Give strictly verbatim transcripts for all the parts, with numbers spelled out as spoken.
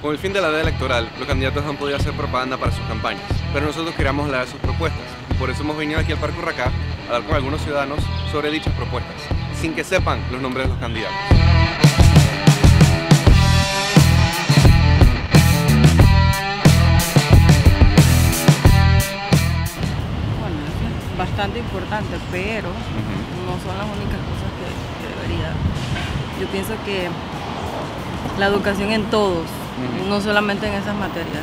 Con el fin de la edad electoral, los candidatos han podido hacer propaganda para sus campañas, pero nosotros queríamos hablar de sus propuestas, y por eso hemos venido aquí al Parque Urracá a hablar con algunos ciudadanos sobre dichas propuestas, sin que sepan los nombres de los candidatos. Bueno, es bastante importante, pero no son las únicas cosas que, que debería. Yo pienso que la educación en todos, no solamente en esas materias,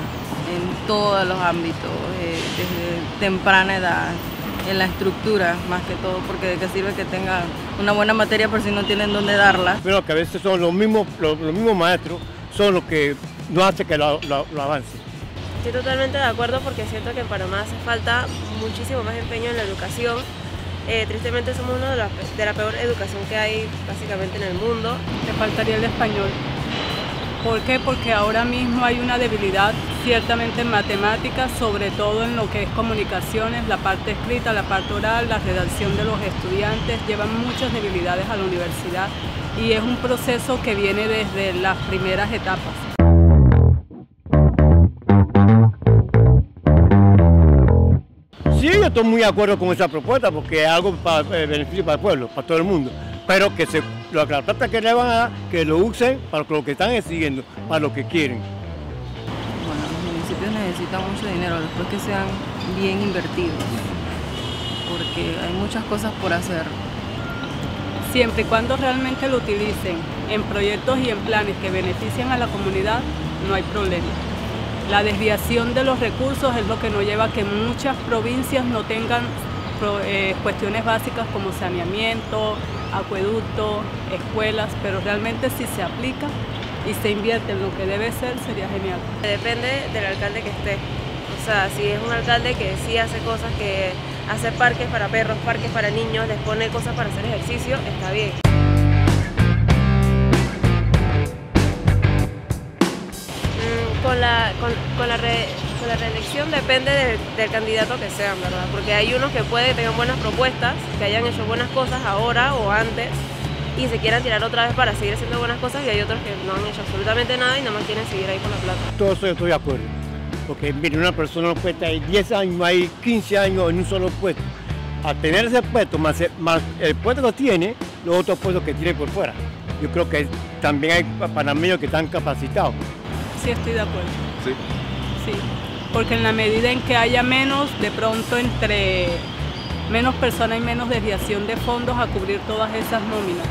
en todos los ámbitos, eh, desde temprana edad, en la estructura más que todo, porque de qué sirve que tengan una buena materia por si no tienen dónde darla. Pero que a veces son los mismos, los, los mismos maestros, son los que no hacen que lo, lo, lo avance. Estoy totalmente de acuerdo porque siento que en Panamá hace falta muchísimo más empeño en la educación. Eh, tristemente somos una de las de la peor educación que hay básicamente en el mundo. Le faltaría el español. ¿Por qué? Porque ahora mismo hay una debilidad ciertamente en matemáticas, sobre todo en lo que es comunicaciones, la parte escrita, la parte oral, la redacción de los estudiantes, llevan muchas debilidades a la universidad y es un proceso que viene desde las primeras etapas. Sí, yo estoy muy de acuerdo con esa propuesta porque es algo para eh, beneficio para el pueblo, para todo el mundo. Pero que se, la plata que le van a dar, que lo usen para lo que están exigiendo, para lo que quieren. Bueno, los municipios necesitan mucho dinero, después que sean bien invertidos, porque hay muchas cosas por hacer. Siempre y cuando realmente lo utilicen en proyectos y en planes que beneficien a la comunidad, no hay problema. La desviación de los recursos es lo que nos lleva a que muchas provincias no tengan eh, cuestiones básicas como saneamiento, acueducto, escuelas, pero realmente si se aplica y se invierte en lo que debe ser, sería genial. Depende del alcalde que esté. O sea, si es un alcalde que sí hace cosas, que hace parques para perros, parques para niños, les pone cosas para hacer ejercicio, está bien. Con la, con, con, la re, con la reelección depende del, del candidato que sean, ¿verdad? Porque hay unos que pueden tener buenas propuestas, que hayan hecho buenas cosas ahora o antes y se quieran tirar otra vez para seguir haciendo buenas cosas y hay otros que no han hecho absolutamente nada y nada más quieren seguir ahí con la plata. Todo eso yo estoy de acuerdo, porque mire, una persona puede estar ahí diez años, ahí quince años en un solo puesto. Al tener ese puesto, más el, más el puesto que tiene, los otros puestos que tiene por fuera. Yo creo que también hay panameños que están capacitados. Sí, estoy de acuerdo. ¿Sí? Sí, porque en la medida en que haya menos, de pronto entre menos personas y menos desviación de fondos a cubrir todas esas nóminas.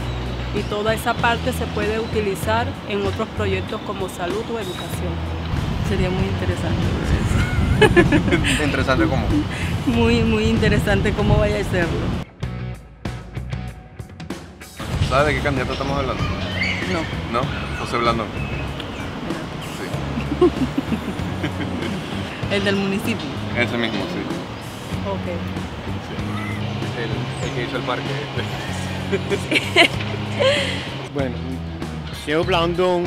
Y toda esa parte se puede utilizar en otros proyectos como salud o educación. Sería muy interesante. ¿Sí? ¿Interesante cómo? Muy, muy interesante cómo vaya a serlo. ¿Sabe de qué candidato estamos hablando? No. ¿No? José Blandón. El del municipio. Ese mismo, sí. Ok. Sí. El, el que hizo el parque. Sí. Bueno, señor Blandón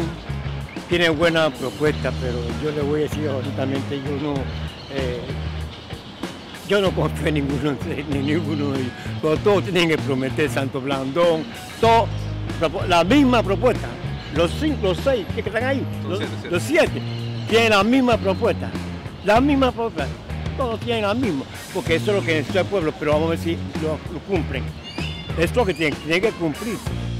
tiene buena propuesta, pero yo le voy a decir absolutamente, yo no, eh, yo no confío en ninguno, en ninguno de ellos. Pero todos tienen que prometer Santo Blandón, todo, la misma propuesta. Los cinco, los seis que están ahí, los, siete, siete. los siete, tienen la misma propuesta, la misma propuesta, todos tienen la misma, porque eso es lo que necesita el pueblo, pero vamos a ver si lo, lo cumplen, es lo que tienen, tienen que cumplirse.